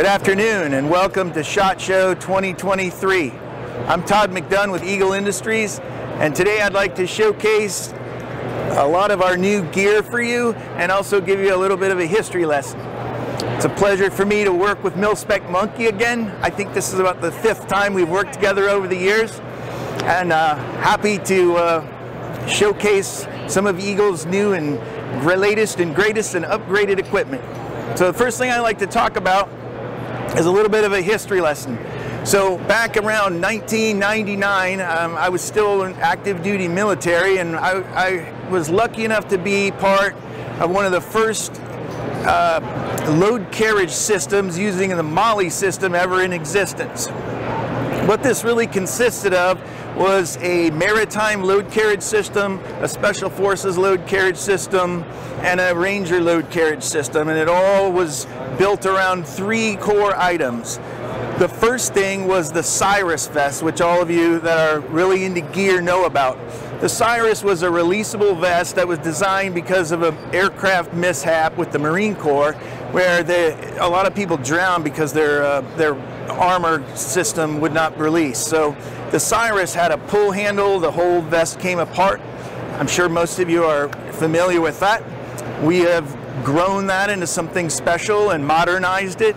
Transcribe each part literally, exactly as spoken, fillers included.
Good afternoon and welcome to SHOT Show twenty twenty-three. I'm Todd McDunn with Eagle Industries, and today I'd like to showcase a lot of our new gear for you and also give you a little bit of a history lesson. It's a pleasure for me to work with Milspec Monkey again. I think this is about the fifth time we've worked together over the years, and uh, happy to uh, showcase some of Eagle's new and latest and greatest and upgraded equipment. So the first thing I like to talk about is a little bit of a history lesson. So back around nineteen ninety-nine, um, I was still in active duty military, and I, I was lucky enough to be part of one of the first uh, load carriage systems using the MOLLE system ever in existence. What this really consisted of was a maritime load carriage system, a special forces load carriage system, and a ranger load carriage system, and it all was built around three core items. The first thing was the CIRAS vest, which all of you that are really into gear know about. The CIRAS was a releasable vest that was designed because of an aircraft mishap with the Marine Corps, where they, a lot of people drowned because their uh, their armor system would not release. So the CIRAS had a pull handle, the whole vest came apart. I'm sure most of you are familiar with that. We have grown that into something special and modernized it.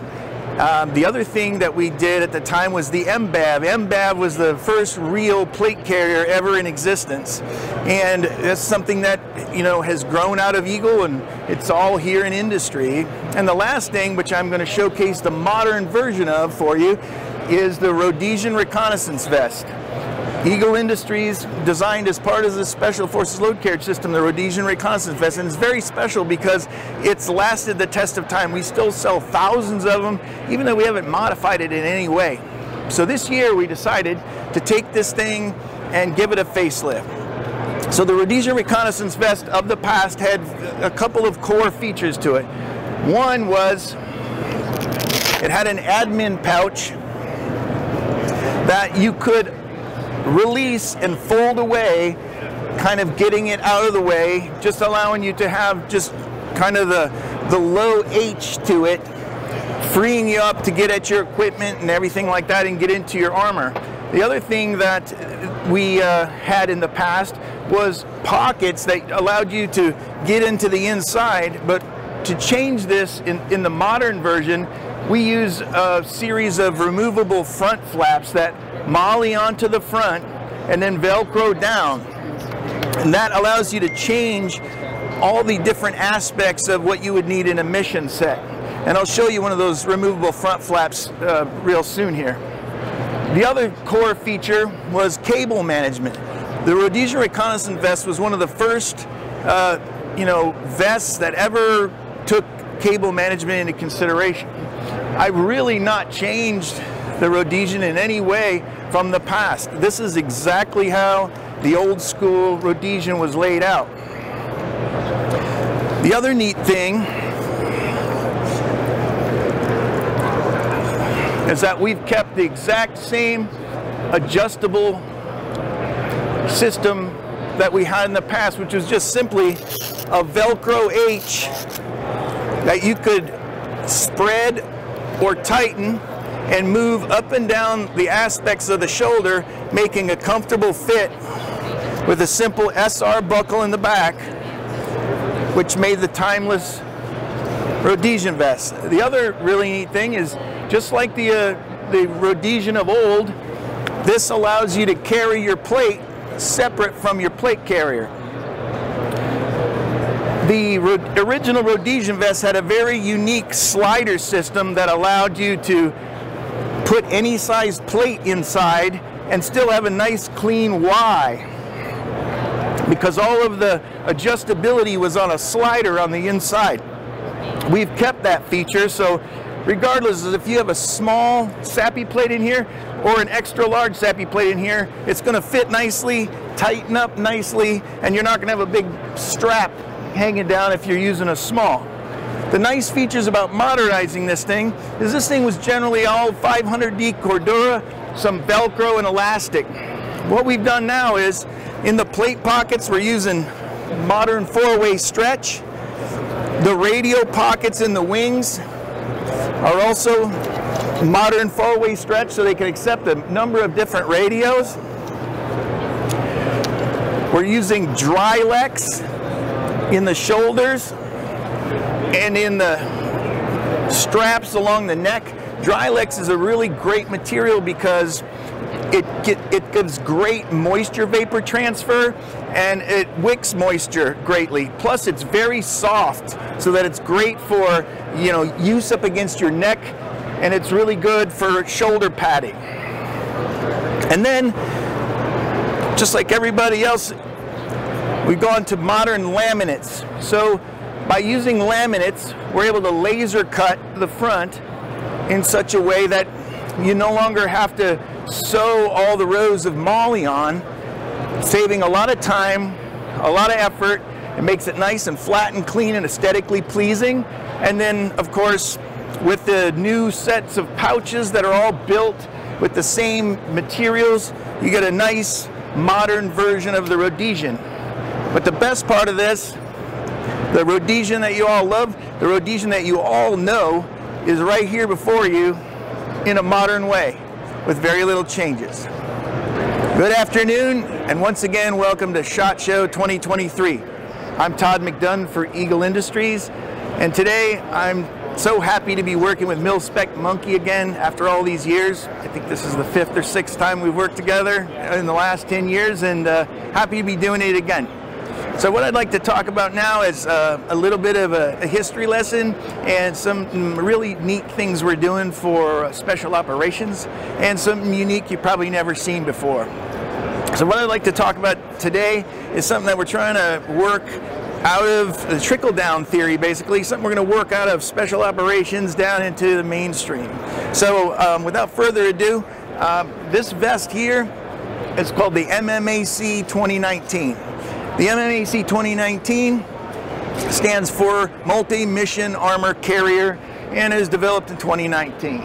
Um, the other thing that we did at the time was the M B A V. M B A V was the first real plate carrier ever in existence, and that's something that, you know, has grown out of Eagle, and it's all here in industry. And the last thing, which I'm going to showcase the modern version of for you, is the Rhodesian Reconnaissance Vest. Eagle Industries designed as part of the Special Forces Load Carriage System, the Rhodesian Reconnaissance Vest, and it's very special because it's lasted the test of time. We still sell thousands of them, even though we haven't modified it in any way. So this year we decided to take this thing and give it a facelift. So the Rhodesian Reconnaissance Vest of the past had a couple of core features to it. One was it had an admin pouch that you could release and fold away, kind of getting it out of the way, just allowing you to have just kind of the, the low H to it, freeing you up to get at your equipment and everything like that and get into your armor. The other thing that we uh, had in the past was pockets that allowed you to get into the inside, but to change this in, in the modern version, we use a series of removable front flaps that MOLLE onto the front and then Velcro down. And that allows you to change all the different aspects of what you would need in a mission set. And I'll show you one of those removable front flaps uh, real soon here. The other core feature was cable management. The Rhodesian Reconnaissance Vest was one of the first uh, you know, vests that ever took cable management into consideration. I've really not changed the Rhodesian in any way from the past. This is exactly how the old school Rhodesian was laid out. The other neat thing is that we've kept the exact same adjustable system that we had in the past, which was just simply a Velcro H that you could spread or tighten and move up and down the aspects of the shoulder, making a comfortable fit with a simple S R buckle in the back, which made the timeless Rhodesian vest. The other really neat thing is, just like the, uh, the Rhodesian of old, this allows you to carry your plate separate from your plate carrier. The original Rhodesian vest had a very unique slider system that allowed you to put any size plate inside and still have a nice clean Y, because all of the adjustability was on a slider on the inside. We've kept that feature, so regardless if you have a small SAPI plate in here or an extra large SAPI plate in here, it's going to fit nicely, tighten up nicely, and you're not going to have a big strap hanging down if you're using a small. The nice features about modernizing this thing is this thing was generally all five hundred D Cordura, some Velcro and elastic. What we've done now is in the plate pockets we're using modern four-way stretch, the radial pockets in the wings are also modern four-way stretch, so they can accept a number of different radios. We're using Drylex in the shoulders and in the straps along the neck. Drylex is a really great material because it, it, it gives great moisture vapor transfer, and it wicks moisture greatly. Plus it's very soft, so that it's great for, you know, use up against your neck, and it's really good for shoulder padding. And then, just like everybody else, we've gone to modern laminates. So by using laminates, we're able to laser cut the front in such a way that you no longer have to sew all the rows of MOLLE on, saving a lot of time, a lot of effort. It makes it nice and flat and clean and aesthetically pleasing. And then, of course, with the new sets of pouches that are all built with the same materials, you get a nice modern version of the Rhodesian. But the best part of this, the Rhodesian that you all love, the Rhodesian that you all know, is right here before you in a modern way with very little changes. Good afternoon, and once again, welcome to SHOT Show twenty twenty-three. I'm Todd McDunn for Eagle Industries, and today I'm so happy to be working with Milspec Monkey again after all these years. I think this is the fifth or sixth time we've worked together in the last ten years, and uh, happy to be doing it again. So what I'd like to talk about now is uh, a little bit of a, a history lesson and some really neat things we're doing for special operations, and something unique you've probably never seen before. So what I'd like to talk about today is something that we're trying to work out of the trickle-down theory, basically, something we're going to work out of special operations down into the mainstream. So um, without further ado, uh, this vest here is called the M M A C twenty nineteen. The M M A C twenty nineteen stands for Multi-Mission Armor Carrier and is developed in twenty nineteen.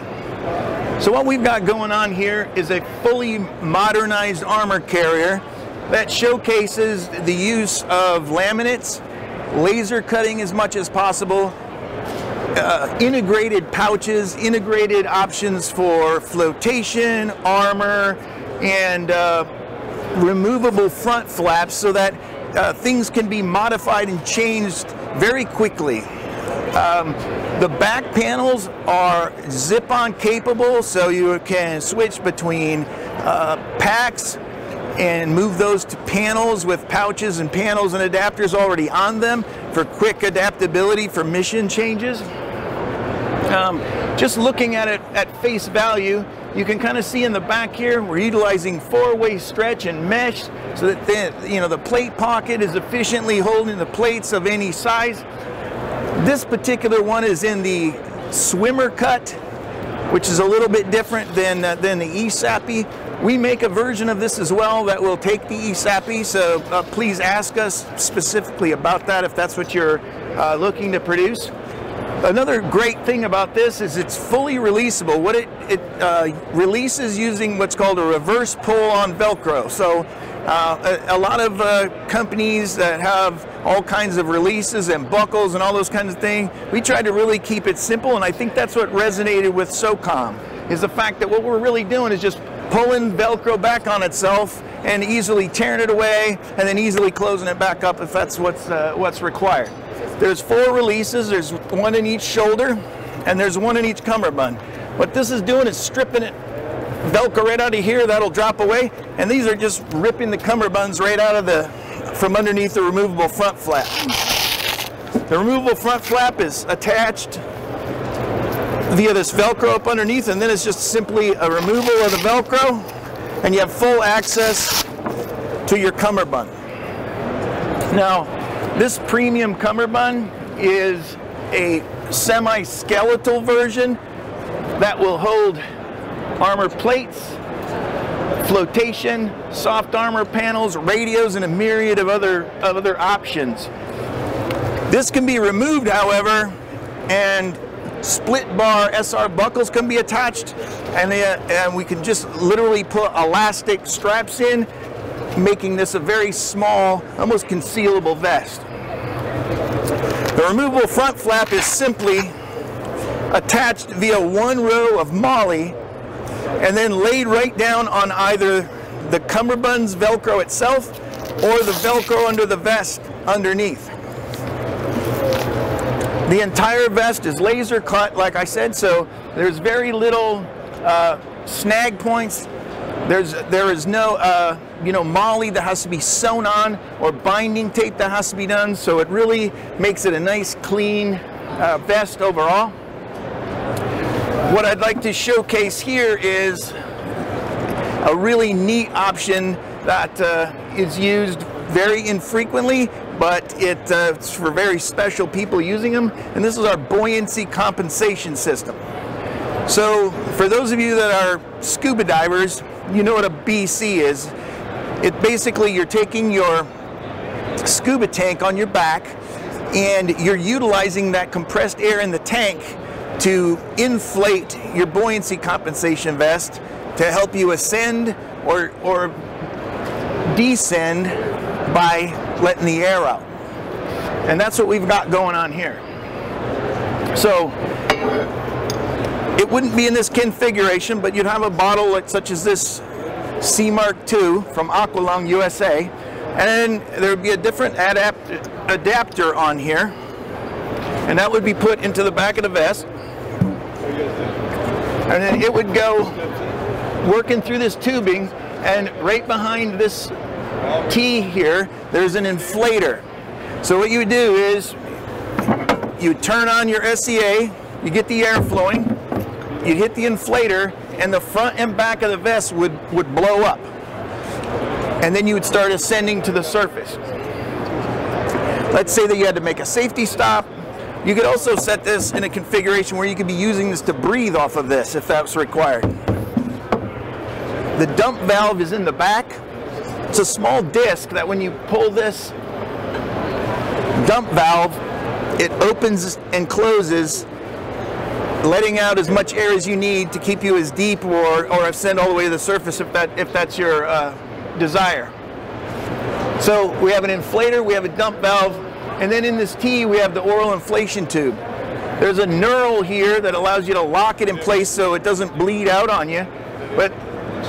So what we've got going on here is a fully modernized armor carrier that showcases the use of laminates, laser cutting as much as possible, uh, integrated pouches, integrated options for flotation, armor, and uh, removable front flaps, so that uh, things can be modified and changed very quickly. Um, the back panels are zip-on capable, so you can switch between uh, packs and move those to panels with pouches and panels and adapters already on them for quick adaptability for mission changes. Um, just looking at it at face value, you can kind of see in the back here, we're utilizing four-way stretch and mesh, so that the, you know, the plate pocket is efficiently holding the plates of any size. This particular one is in the swimmer cut, which is a little bit different than, uh, than the eSAPI. We make a version of this as well that will take the eSAPI, so uh, please ask us specifically about that if that's what you're uh, looking to produce. Another great thing about this is it's fully releasable. What it, it uh, releases using what's called a reverse pull on Velcro. So uh, a, a lot of uh, companies that have all kinds of releases and buckles and all those kinds of things, we try to really keep it simple, and I think that's what resonated with SOCOM, is the fact that what we're really doing is just pulling Velcro back on itself and easily tearing it away and then easily closing it back up if that's what's, uh, what's required. There's four releases, there's one in each shoulder, and there's one in each cummerbund. What this is doing is stripping it, Velcro right out of here, that'll drop away, and these are just ripping the cummerbunds right out of the, from underneath the removable front flap. The removable front flap is attached via this Velcro up underneath, and then it's just simply a removal of the Velcro, and you have full access to your cummerbund. Now, this premium cummerbund is a semi-skeletal version that will hold armor plates, flotation, soft armor panels, radios, and a myriad of other, of other options. This can be removed, however, and split bar S R buckles can be attached, and, they, and we can just literally put elastic straps in, making this a very small, almost concealable vest. The removable front flap is simply attached via one row of MOLLE and then laid right down on either the cummerbund's Velcro itself or the Velcro under the vest underneath. The entire vest is laser cut, like I said, so there's very little uh, snag points. There's, there is no, uh, you know, MOLLE that has to be sewn on or binding tape that has to be done, so it really makes it a nice, clean uh, vest overall. What I'd like to showcase here is a really neat option that uh, is used very infrequently, but it, uh, it's for very special people using them, and this is our buoyancy compensation system. So, for those of you that are scuba divers, you know what a B C is. It basically, you're taking your scuba tank on your back and you're utilizing that compressed air in the tank to inflate your buoyancy compensation vest to help you ascend or, or descend by letting the air out. And that's what we've got going on here. So, it wouldn't be in this configuration, but you'd have a bottle like, such as this C Mark two from Aqualung U S A, and then there'd be a different adapt adapter on here, and that would be put into the back of the vest, and then it would go working through this tubing, and right behind this T here, there's an inflator. So what you would do is you turn on your S E A, you get the air flowing, you'd hit the inflator, and the front and back of the vest would, would blow up. And then you would start ascending to the surface. Let's say that you had to make a safety stop. You could also set this in a configuration where you could be using this to breathe off of this if that's required. The dump valve is in the back. It's a small disc that when you pull this dump valve, it opens and closes, letting out as much air as you need to keep you as deep or, or ascend all the way to the surface if, that, if that's your uh, desire. So we have an inflator, we have a dump valve, and then in this T we have the oral inflation tube. There's a knurl here that allows you to lock it in place so it doesn't bleed out on you, but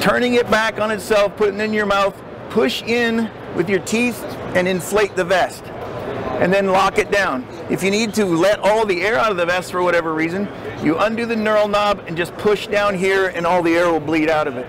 turning it back on itself, putting it in your mouth, push in with your teeth and inflate the vest, and then lock it down. If you need to let all the air out of the vest for whatever reason, you undo the knurl knob and just push down here and all the air will bleed out of it.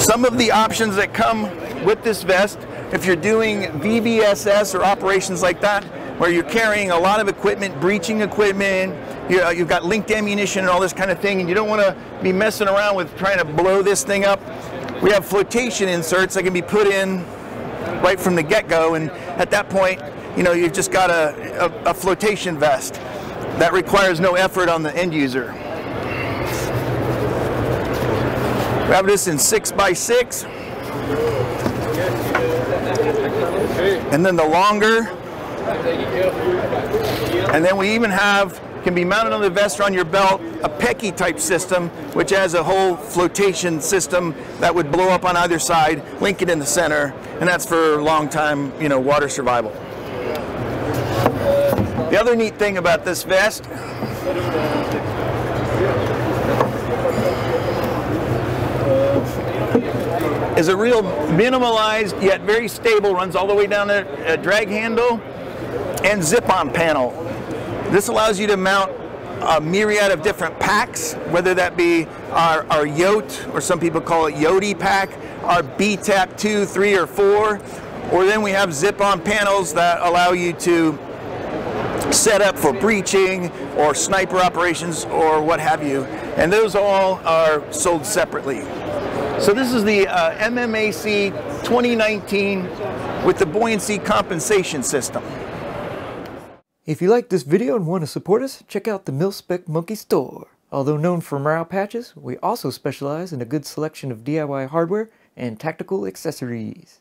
Some of the options that come with this vest, if you're doing V B S S or operations like that, where you're carrying a lot of equipment, breaching equipment, you've got linked ammunition and all this kind of thing, and you don't want to be messing around with trying to blow this thing up, we have flotation inserts that can be put in right from the get-go, and at that point, you know, you've just got a, a, a flotation vest that requires no effort on the end user. We have this in six by six, and then the longer, and then we even have, can be mounted on the vest or on your belt, a PECI type system, which has a whole flotation system that would blow up on either side, link it in the center, and that's for long time, you know, water survival. The other neat thing about this vest is a real minimalized yet very stable, runs all the way down the uh, drag handle and zip-on panel. This allows you to mount a myriad of different packs, whether that be our, our Yote, or some people call it Yote pack, our B-Tap two, three, or four, or then we have zip-on panels that allow you to set up for breaching or sniper operations or what have you. And those all are sold separately. So this is the uh, M M A C twenty nineteen with the buoyancy compensation system. If you like this video and want to support us, check out the Milspec Monkey store. Although known for morale patches, we also specialize in a good selection of D I Y hardware and tactical accessories.